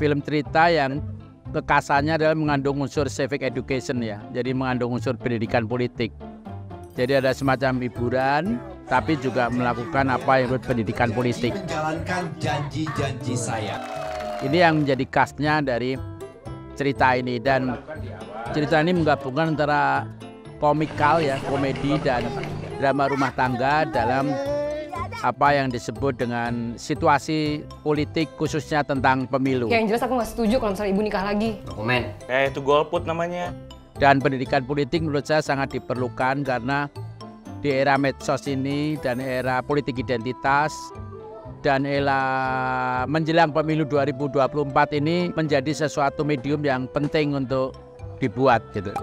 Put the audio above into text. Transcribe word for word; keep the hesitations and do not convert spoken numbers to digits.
film cerita yang kekasannya adalah mengandung unsur civic education ya, jadi mengandung unsur pendidikan politik. Jadi ada semacam hiburan, tapi juga melakukan apa yang disebut pendidikan politik. Menjalankan janji-janji saya. Ini yang menjadi khasnya dari cerita ini, dan cerita ini menggabungkan antara komikal ya, komedi dan drama rumah tangga dalam apa yang disebut dengan situasi politik khususnya tentang pemilu. Ya, yang jelas aku nggak setuju kalau misalnya ibu nikah lagi. Dokumen. Eh, itu golput namanya. Dan pendidikan politik menurut saya sangat diperlukan karena di era medsos ini dan era politik identitas dan era menjelang pemilu dua ribu dua puluh empat ini menjadi sesuatu medium yang penting untuk dibuat gitu.